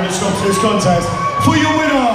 when it comes to this contest. For your winner,